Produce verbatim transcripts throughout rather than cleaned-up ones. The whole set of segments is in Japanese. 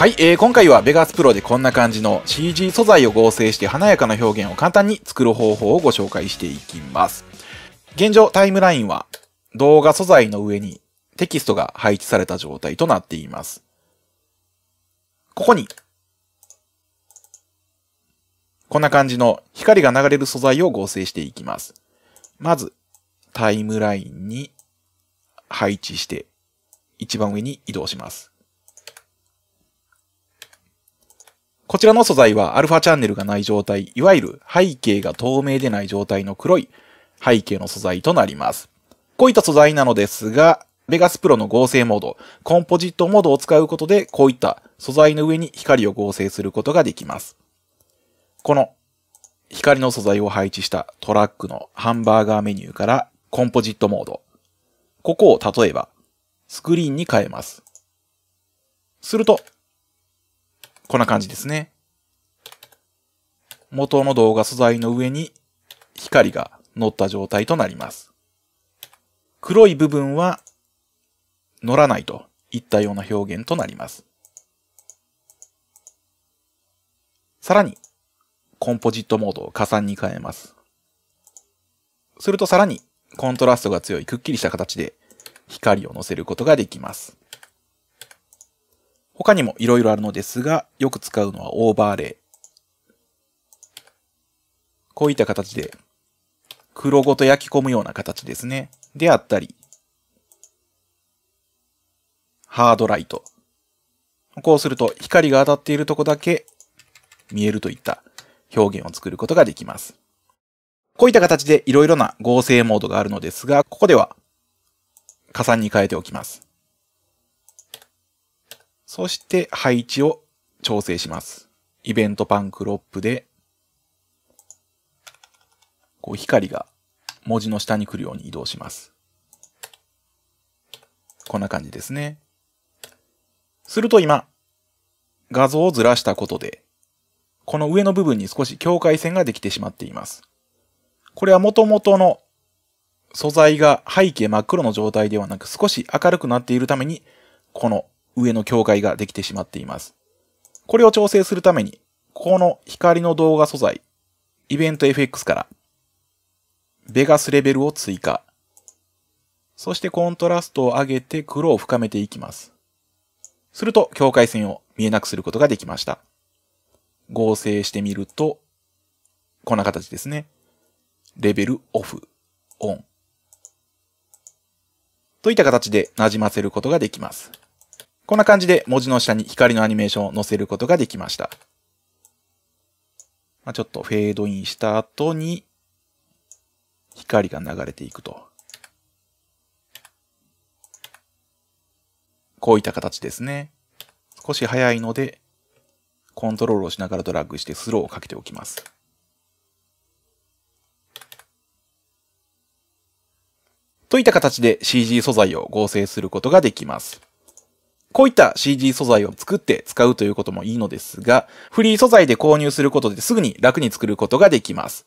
はい、えー、今回は Vegas Pro でこんな感じの シージー 素材を合成して華やかな表現を簡単に作る方法をご紹介していきます。現状タイムラインは動画素材の上にテキストが配置された状態となっています。ここにこんな感じの光が流れる素材を合成していきます。まずタイムラインに配置して一番上に移動します。こちらの素材はアルファチャンネルがない状態、いわゆる背景が透明でない状態の黒い背景の素材となります。こういった素材なのですが、Vegas Pro の合成モード、コンポジットモードを使うことで、こういった素材の上に光を合成することができます。この光の素材を配置したトラックのハンバーガーメニューからコンポジットモード。ここを例えばスクリーンに変えます。すると、こんな感じですね。元の動画素材の上に光が乗った状態となります。黒い部分は乗らないといったような表現となります。さらに、コンポジットモードを加算に変えます。するとさらにコントラストが強いくっきりした形で光を乗せることができます。他にもいろいろあるのですが、よく使うのはオーバーレイ。こういった形で、黒ごと焼き込むような形ですね。であったり、ハードライト。こうすると光が当たっているとこだけ見えるといった表現を作ることができます。こういった形でいろいろな合成モードがあるのですが、ここでは加算に変えておきます。そして配置を調整します。イベントパンクロップで、こう光が文字の下に来るように移動します。こんな感じですね。すると今、画像をずらしたことで、この上の部分に少し境界線ができてしまっています。これは元々の素材が背景真っ黒の状態ではなく少し明るくなっているために、この上の境界ができてしまっています。これを調整するために、この光の動画素材、イベント エフエックス から、ベガスレベルを追加。そしてコントラストを上げて黒を深めていきます。すると境界線を見えなくすることができました。合成してみると、こんな形ですね。レベルオフ、オン。といった形で馴染ませることができます。こんな感じで文字の下に光のアニメーションを載せることができました。まあ、ちょっとフェードインした後に光が流れていくと。こういった形ですね。少し早いのでコントロールをしながらドラッグしてスローをかけておきます。といった形で シージー 素材を合成することができます。こういった シージー 素材を作って使うということもいいのですが、フリー素材で購入することですぐに楽に作ることができます。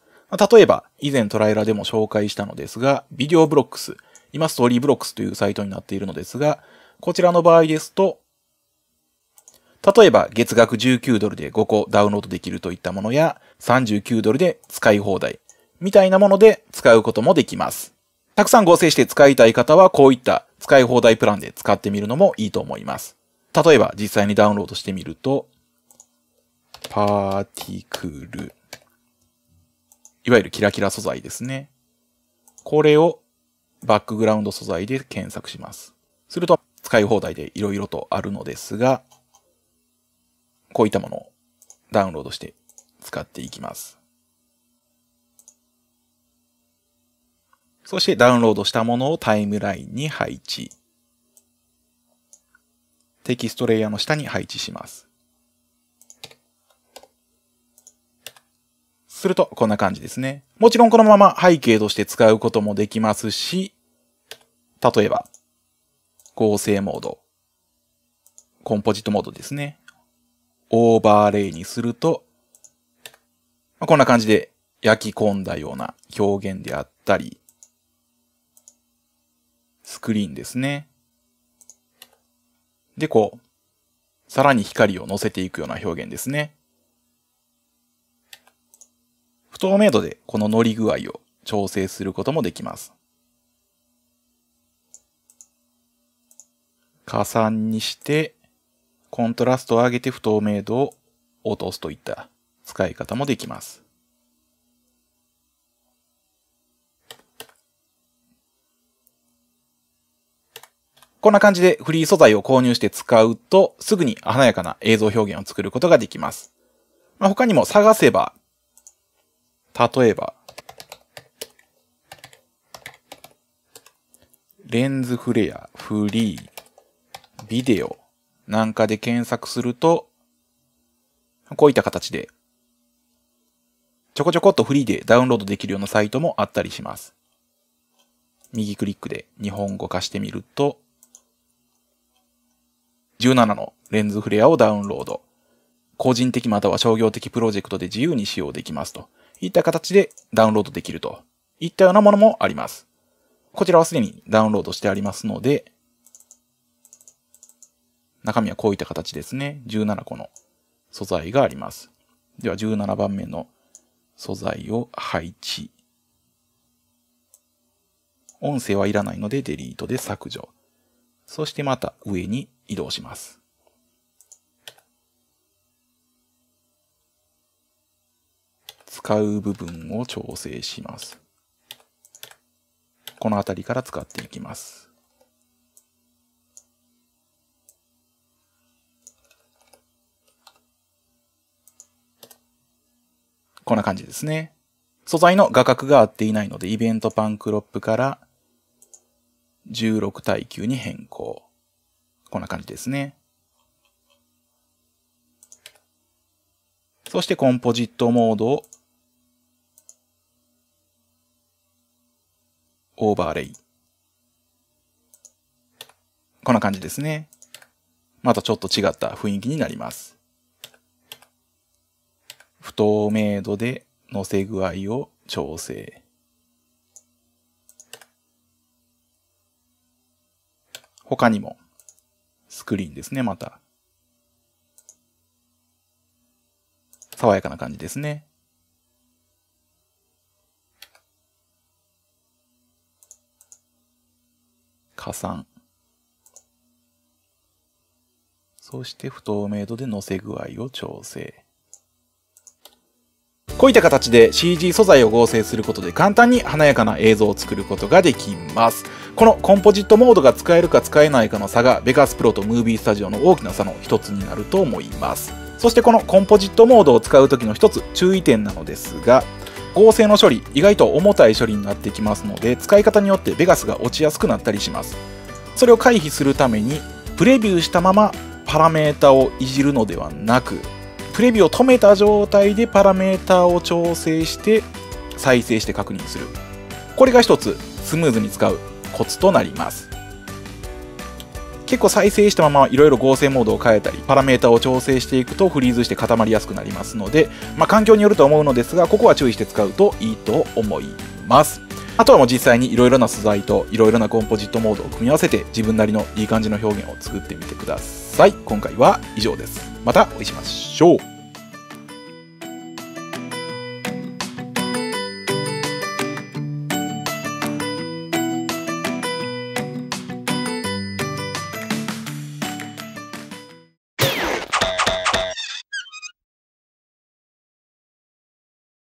例えば、以前トライラでも紹介したのですが、ビデオブロックス、今ストーリーブロックスというサイトになっているのですが、こちらの場合ですと、例えば月額じゅうきゅうドルでごこダウンロードできるといったものや、さんじゅうきゅうドルで使い放題、みたいなもので使うこともできます。たくさん合成して使いたい方は、こういった使い放題プランで使ってみるのもいいと思います。例えば実際にダウンロードしてみると、パーティクル。いわゆるキラキラ素材ですね。これをバックグラウンド素材で検索します。すると使い放題で色々とあるのですが、こういったものをダウンロードして使っていきます。そしてダウンロードしたものをタイムラインに配置。テキストレイヤーの下に配置します。するとこんな感じですね。もちろんこのまま背景として使うこともできますし、例えば合成モード、コンポジットモードですね。オーバーレイにすると、こんな感じで焼き込んだような表現であったり、スクリーンですね。で、こう、さらに光を乗せていくような表現ですね。不透明度でこの乗り具合を調整することもできます。加算にして、コントラストを上げて不透明度を落とすといった使い方もできます。こんな感じでフリー素材を購入して使うとすぐに華やかな映像表現を作ることができます。まあ、他にも探せば、例えば、レンズフレア、フリー、ビデオなんかで検索すると、こういった形で、ちょこちょこっとフリーでダウンロードできるようなサイトもあったりします。右クリックで日本語化してみると、じゅうななのレンズフレアをダウンロード。個人的または商業的プロジェクトで自由に使用できますといった形でダウンロードできるといったようなものもあります。こちらはすでにダウンロードしてありますので、中身はこういった形ですね。じゅうななこの素材があります。ではじゅうななばんめの素材を配置。音声はいらないのでデリートで削除。そしてまた上に移動します。使う部分を調整します。この辺りから使っていきます。こんな感じですね。素材の画角が合っていないのでイベントパンクロップからじゅうろくたいきゅうに変更。こんな感じですね。そしてコンポジットモードをオーバーレイ。こんな感じですね。またちょっと違った雰囲気になります。不透明度で乗せ具合を調整。他にもスクリーンですね、また。爽やかな感じですね。加算。そして不透明度で乗せ具合を調整。こういった形で シージー 素材を合成することで簡単に華やかな映像を作ることができます。このコンポジットモードが使えるか使えないかの差が Vegas Pro と Movie Studio の大きな差の一つになると思います。そしてこのコンポジットモードを使う時の一つ注意点なのですが、合成の処理、意外と重たい処理になってきますので、使い方によって Vegas が落ちやすくなったりします。それを回避するために、プレビューしたままパラメータをいじるのではなく、プレビューを止めた状態でパラメータを調整して再生して確認する。これが一つスムーズに使うコツとなります。結構再生したままいろいろ合成モードを変えたりパラメータを調整していくとフリーズして固まりやすくなりますので、まあ、環境によると思うのですが、ここは注意して使うといいと思います。あとはもう実際にいろいろな素材といろいろなコンポジットモードを組み合わせて自分なりのいい感じの表現を作ってみてください。今回は以上です。またお会いしましょう。